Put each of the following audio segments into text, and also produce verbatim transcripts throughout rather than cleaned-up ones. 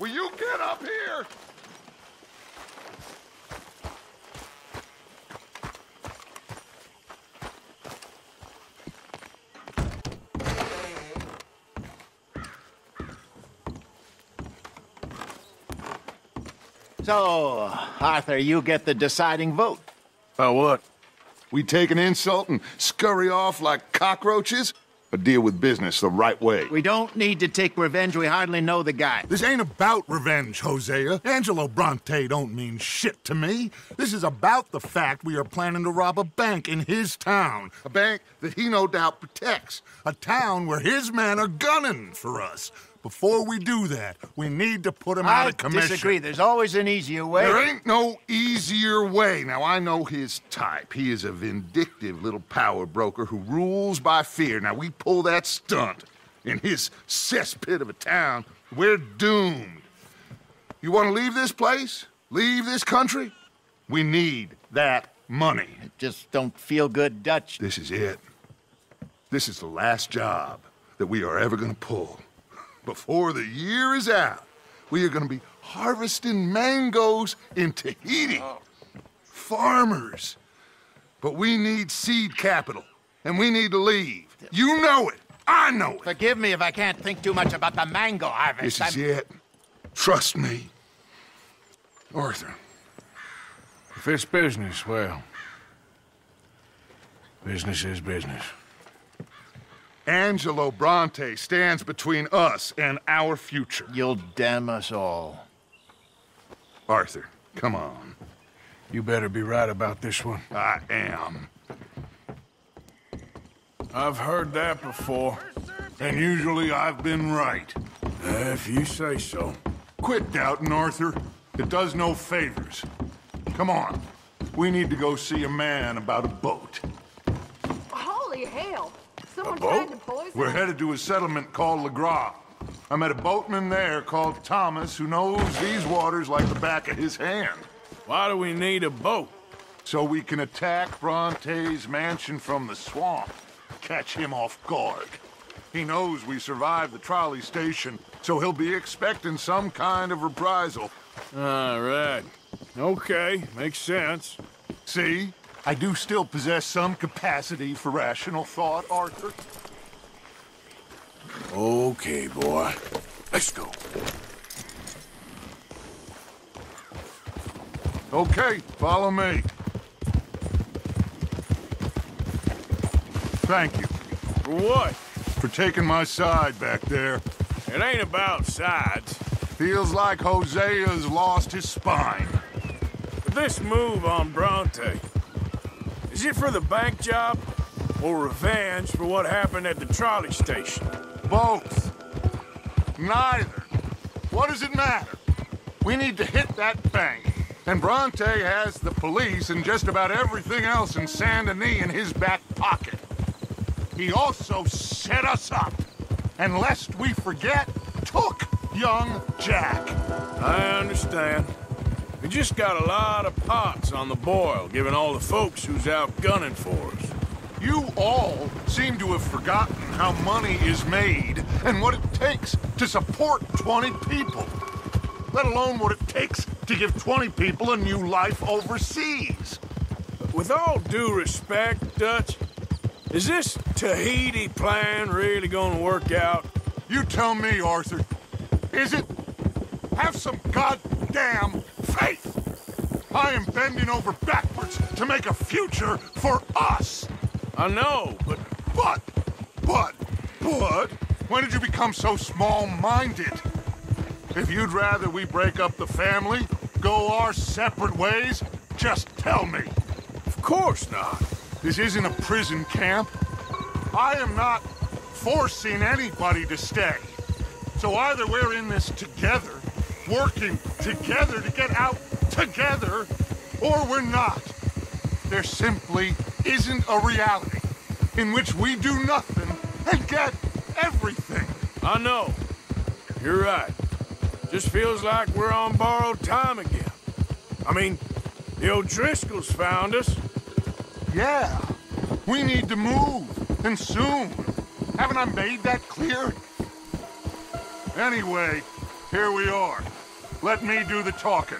Will you get up here? So, Arthur, you get the deciding vote. By what? We take an insult and scurry off like cockroaches? Deal with business the right way. We don't need to take revenge. We hardly know the guy. This ain't about revenge, Hosea. Angelo Bronte don't mean shit to me. This is about the fact we are planning to rob a bank in his town. A bank that he no doubt protects. A town where his men are gunning for us. Before we do that, we need to put him I out of commission. I disagree. There's always an easier way. There ain't no easier way. Now, I know his type. He is a vindictive little power broker who rules by fear. Now, we pull that stunt in his cesspit of a town, we're doomed. You want to leave this place? Leave this country? We need that money. I just don't feel good, Dutch. This is it. This is the last job that we are ever going to pull. Before the year is out, we are going to be harvesting mangoes in Tahiti. Oh. Farmers. But we need seed capital, and we need to leave. You know it. I know it. Forgive me if I can't think too much about the mango harvest. This is I'm... it. Trust me. Arthur. If it's business, well, business is business. Angelo Bronte stands between us and our future. You'll damn us all. Arthur, come on. You better be right about this one. I am. I've heard that before, and usually I've been right. Uh, if you say so. Quit doubting, Arthur. It does no favors. Come on. We need to go see a man about a boat. Holy hell! Someone tried to poison us. We're headed to a settlement called Lagras. I met a boatman there called Thomas who knows these waters like the back of his hand. Why do we need a boat? So we can attack Bronte's mansion from the swamp. Catch him off guard. He knows we survived the trolley station, so he'll be expecting some kind of reprisal. All right. Okay, makes sense. See? I do still possess some capacity for rational thought, Arthur. Okay, boy. Let's go. Okay, follow me. Thank you. For what? For taking my side back there. It ain't about sides. Feels like Hosea's lost his spine. This move on Bronte. Is it for the bank job, or revenge for what happened at the trolley station? Both. Neither. What does it matter? We need to hit that bank. And Bronte has the police and just about everything else in Saint Denis in his back pocket. He also set us up. And lest we forget, took young Jack. I understand. We just got a lot of pots on the boil, given all the folks who's out gunning for us. You all seem to have forgotten how money is made and what it takes to support twenty people, let alone what it takes to give twenty people a new life overseas. With all due respect, Dutch, is this Tahiti plan really gonna work out? You tell me, Arthur. is it? Have some goddamn faith! I am bending over backwards to make a future for us! I know, but... But, but, but, when did you become so small-minded? If you'd rather we break up the family, go our separate ways, just tell me. Of course not. This isn't a prison camp. I am not forcing anybody to stay. So either we're in this together, working together to get out together, or we're not. There simply isn't a reality in which we do nothing and get everything. I know. You're right. Just feels like we're on borrowed time again. I mean, the O'Driscolls found us. Yeah. We need to move, and soon. Haven't I made that clear? Anyway, here we are. Let me do the talking.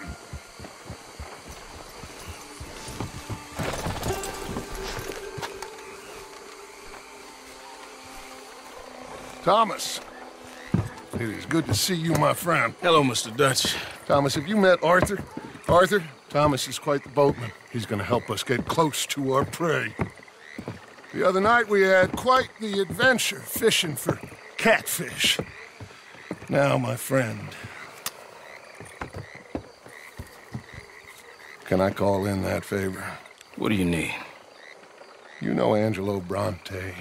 Thomas. It is good to see you, my friend. Hello, Mister Dutch. Thomas, have you met Arthur? Arthur, Thomas is quite the boatman. He's going to help us get close to our prey. The other night we had quite the adventure fishing for catfish. Now, my friend, can I call in that favor? What do you need? You know Angelo Bronte.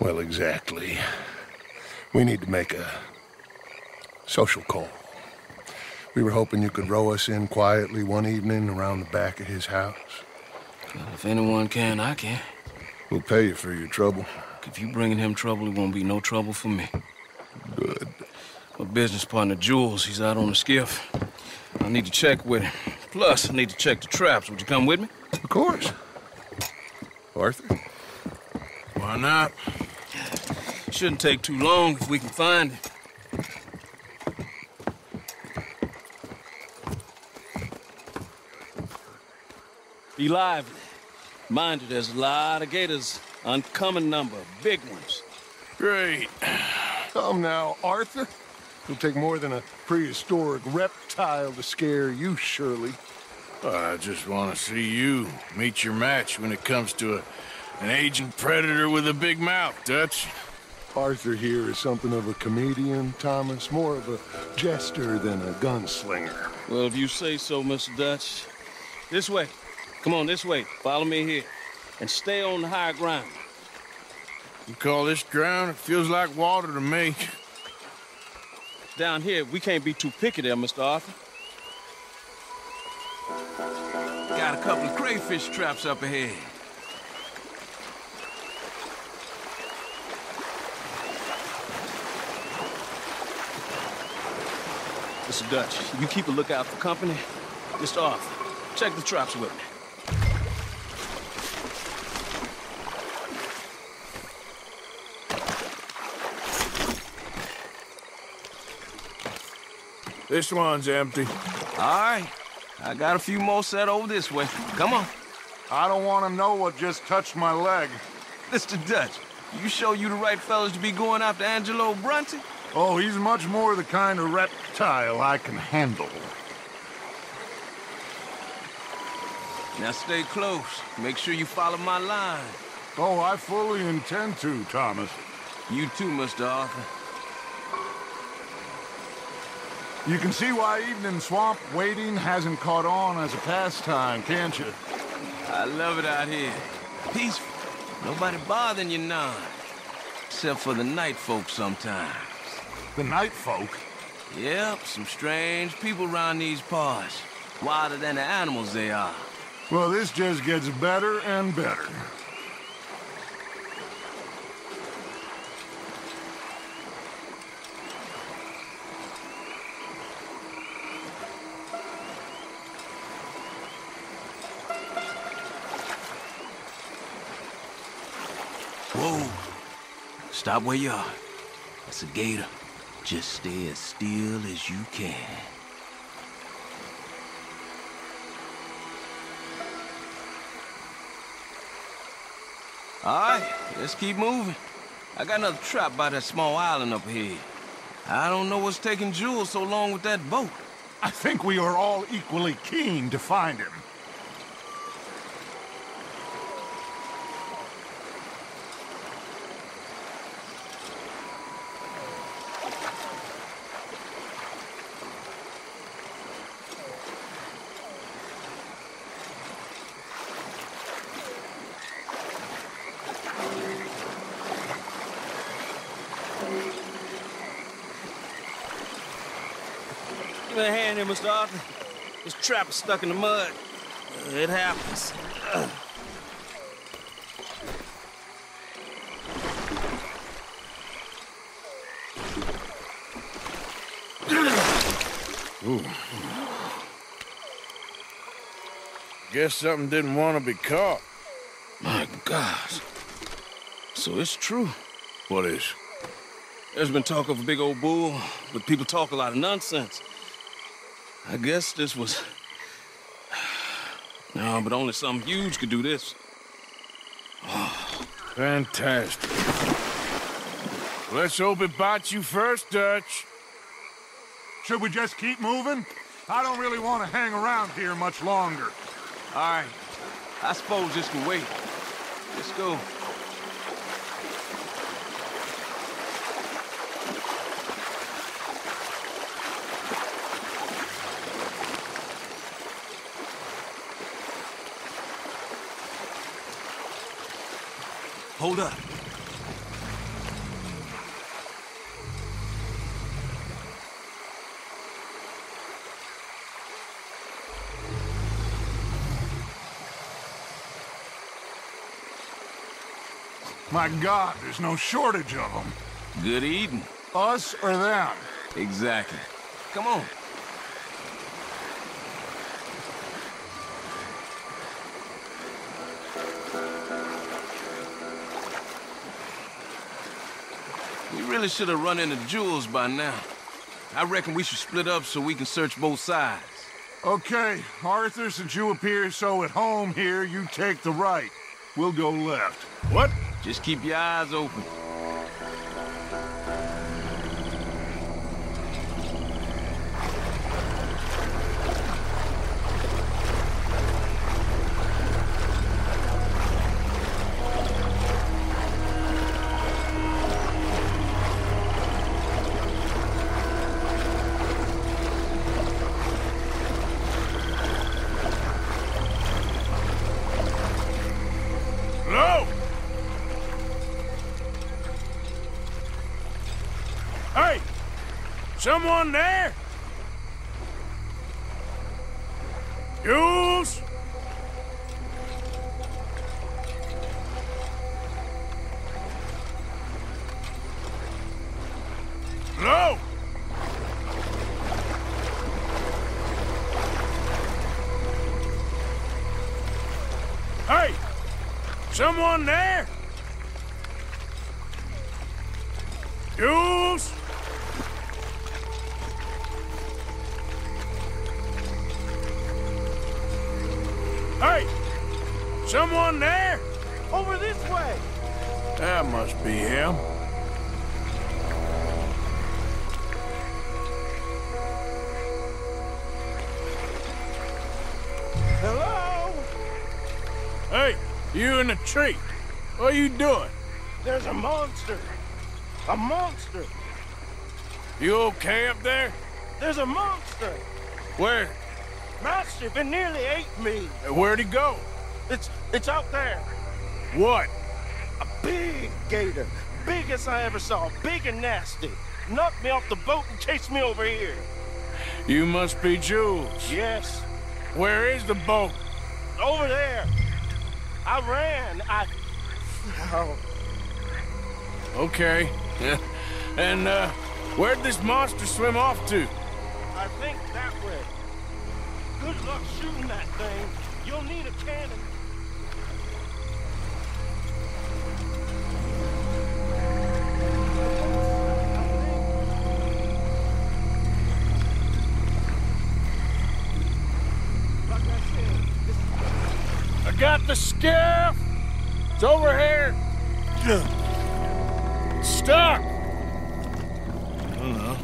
Well, exactly. We need to make a social call. We were hoping you could row us in quietly one evening around the back of his house. Well, if anyone can, I can. We'll pay you for your trouble. If you're bringing him trouble, it won't be no trouble for me. Good. My business partner, Jules, he's out on the skiff. I need to check with him. Plus, I need to check the traps. Would you come with me? Of course. Arthur? Why not? Shouldn't take too long if we can find him. Be lively. Mind you, there's a lot of gators. Uncommon number. Big ones. Great. Come now, Arthur. It'll take more than a prehistoric reptile to scare you, surely. Well, I just want to see you meet your match when it comes to a, an aging predator with a big mouth, Dutch. Arthur here is something of a comedian, Thomas. More of a jester than a gunslinger. Well, if you say so, Mister Dutch. This way. Come on, this way. Follow me here. And stay on the high ground. You call this ground? It feels like water to me. Down here, we can't be too picky there, Mister Arthur. Got a couple of crayfish traps up ahead. Mister Dutch, you keep a lookout for company. Mister Arthur, check the traps with me. This one's empty. All right. I got a few more set over this way. Come on. I don't want to know what just touched my leg. Mister Dutch, you sure you the right fellas to be going after Angelo Bronte? Oh, he's much more the kind of reptile I can handle. Now stay close. Make sure you follow my line. Oh, I fully intend to, Thomas. You too, Mister Arthur. You can see why evening swamp wading hasn't caught on as a pastime, can't you? I love it out here. Peaceful. Nobody bothering you none. Except for the night folk sometimes. The night folk? Yep, some strange people around these parts. Wilder than the animals they are. Well, this just gets better and better. Whoa! Stop where you are. That's a gator. Just stay as still as you can. All right, let's keep moving. I got another trap by that small island up here. I don't know what's taking Jules so long with that boat. I think we are all equally keen to find him. Give me a hand here, Mister Arthur. This trap is stuck in the mud. It happens. Ugh. Ooh. Guess something didn't want to be caught. My gosh. So it's true. What is? There's been talk of a big old bull, but people talk a lot of nonsense. I guess this was... No, but only something huge could do this. Oh. Fantastic. Let's hope it bites you first, Dutch. Should we just keep moving? I don't really want to hang around here much longer. All right. I suppose this can wait. Let's go. Hold up. My God, there's no shortage of them. Good eating. Us or them? Exactly. Come on. We really should have run into Jules by now. I reckon we should split up so we can search both sides. Okay, Arthur, since you appear so at home here, you take the right. We'll go left. What? Just keep your eyes open. Someone there? Jules? No! Hey! Someone there? Jules? Someone there? Over this way. That must be him. Hello? Hey, you in the tree. What are you doing? There's a monster. A monster. You okay up there? There's a monster. Where? Mastiff, it nearly ate me. Where'd he go? It's, it's out there. What? A big gator. Biggest I ever saw. Big and nasty. Knocked me off the boat and chased me over here. You must be Jules. Yes. Where is the boat? Over there. I ran. I... Oh. Okay. And, uh, where'd this monster swim off to? I think that way. Good luck shooting that thing. You'll need a cannon. I got the skiff! It's over here! Stuck! don't know.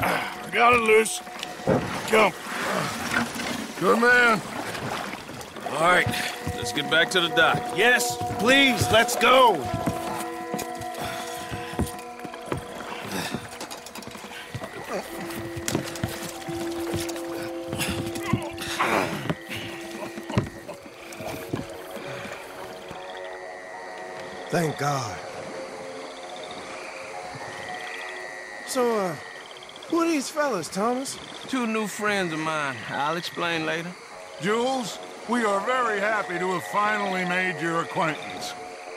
I got it loose. Come. Good man. All right, let's get back to the dock. Yes, please, let's go. Thank God. So, uh, who are these fellas, Thomas? Two new friends of mine. I'll explain later. Jules, we are very happy to have finally made your acquaintance.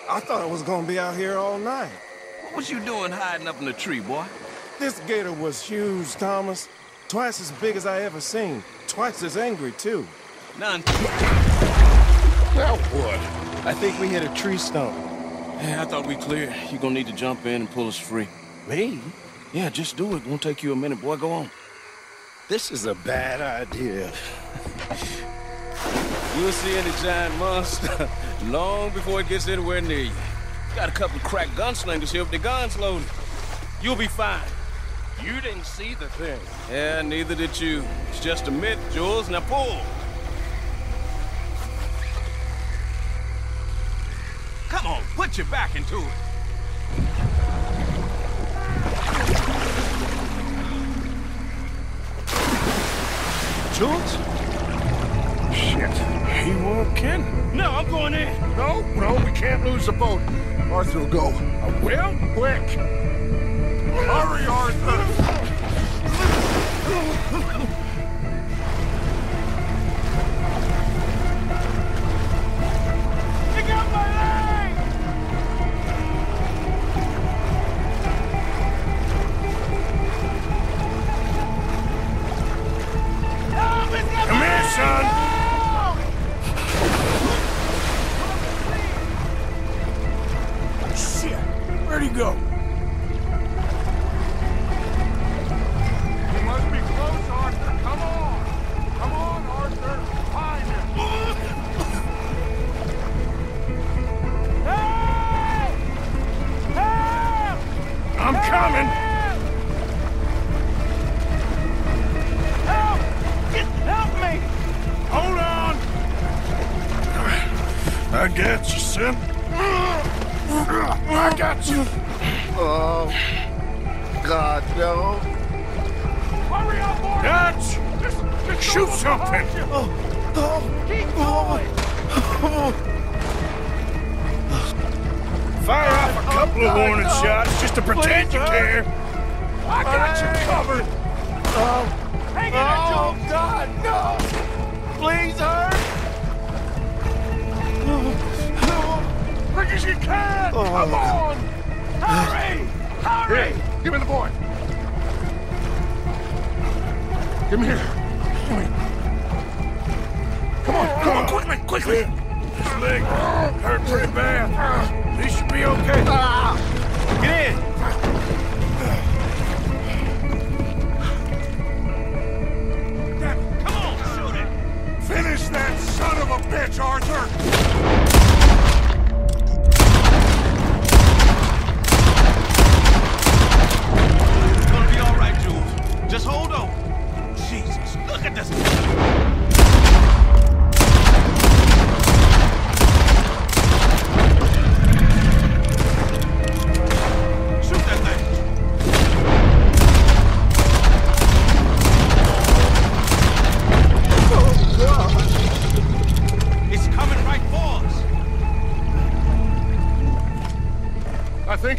I thought I was gonna be out here all night. What was you doing hiding up in the tree, boy? This gator was huge, Thomas. Twice as big as I ever seen. Twice as angry, too. None. Now what? I think we hit a tree stump. Yeah, I thought we cleared. You're gonna need to jump in and pull us free. Me? Yeah, just do it. Won't take you a minute, boy. Go on. This is a bad idea. You'll see any giant monster long before it gets anywhere near you. Got a couple of crack gunslingers here with their guns loaded. You'll be fine. You didn't see the thing. Yeah, neither did you. It's just a myth, Jules. Now pull. Come on, put your back into it. Jules? Shit, he won't kill. No, I'm going in. No, no, we can't lose the boat. Arthur will go. I will? Quick. Hurry, Arthur.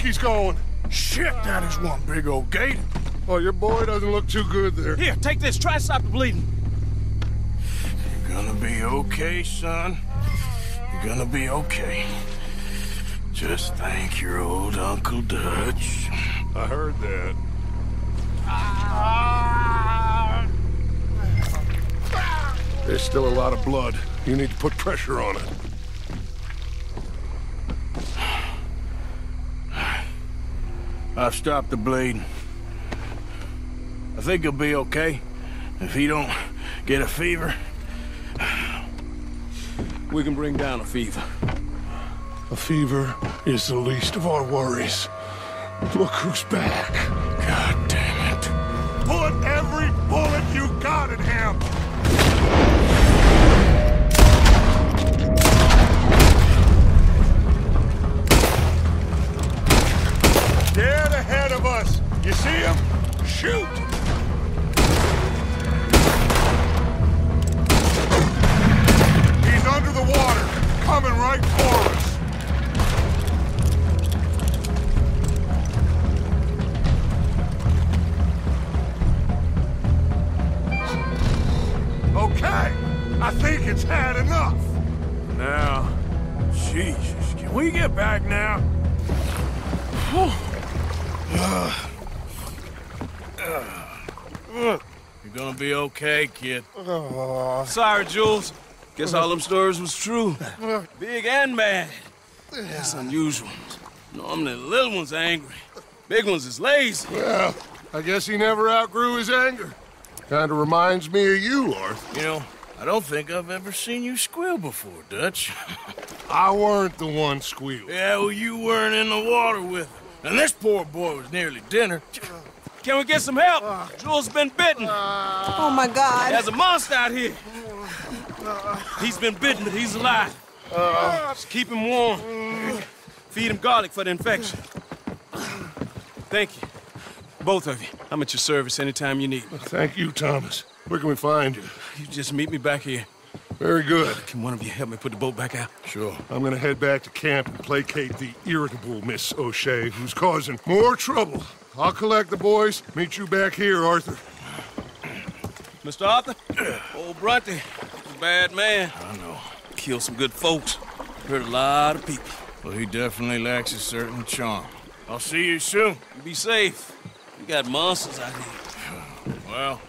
He's going, shit, that is one big old gator. Oh, your boy doesn't look too good there. Here, take this. Try to stop the bleeding. You're gonna be okay, son. You're gonna be okay. Just thank your old Uncle Dutch. I heard that. Ah. There's still a lot of blood. You need to put pressure on it. I've stopped the bleeding. I think he'll be okay if he don't get a fever. we can bring down a fever. A fever is the least of our worries. Look who's back. God damn it. Put every bullet you got in him! Dead ahead of us. You see him? Shoot! Under the water, coming right for us. Okay, I think it's had enough. Now, Jesus, can we get back now? uh, uh, You're gonna be okay, kid. Uh, Sorry, Jules. Guess all them stories was true. Big and bad. That's unusual. Normally the little one's angry. Big one's is lazy. Well, I guess he never outgrew his anger. Kind of reminds me of you, Arthur. You know, I don't think I've ever seen you squeal before, Dutch. I weren't the one squealing. Yeah, well, you weren't in the water with him. And this poor boy was nearly dinner. Can we get some help? Uh, Jules been bitten. Uh, oh, my God. There's a monster out here. He's been bitten, but he's alive. Uh, Just keep him warm. Feed him garlic for the infection. Thank you. Both of you. I'm at your service anytime you need me. Thank you, Thomas. Where can we find you? You just meet me back here. Very good. Can one of you help me put the boat back out? Sure. I'm going to head back to camp and placate the irritable Miss O'Shea, who's causing more trouble. I'll collect the boys. Meet you back here, Arthur. Mister Arthur? Old Bronte. Bad man. I know. Killed some good folks. Hurt a lot of people. Well, he definitely lacks a certain charm. I'll see you soon. Be safe. We got monsters out here. Well,